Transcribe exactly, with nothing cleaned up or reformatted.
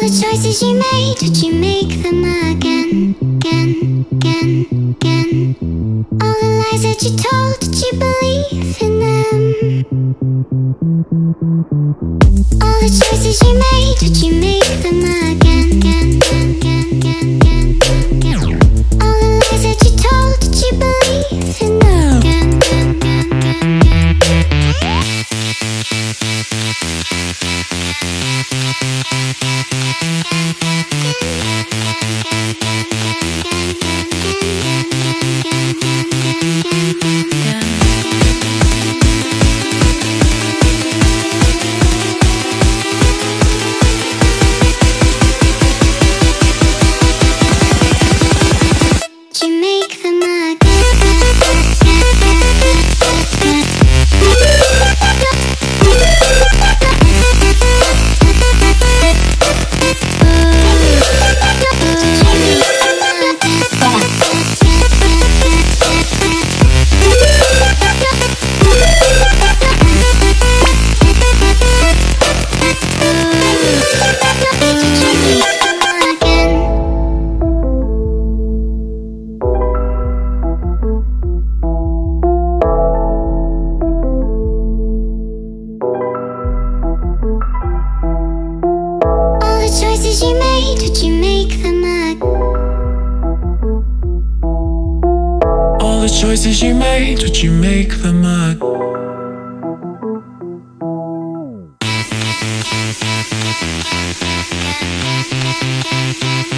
all the choices you made, did you make them again, again, again, again? All the lies that you told, did you believe in them? All the choices you made, did you make them again, again, again, again, again, again, again? All the lies that you told, did you believe in them? Again, again, again, again, you made, did you make them again? All the choices you made, did you make them again?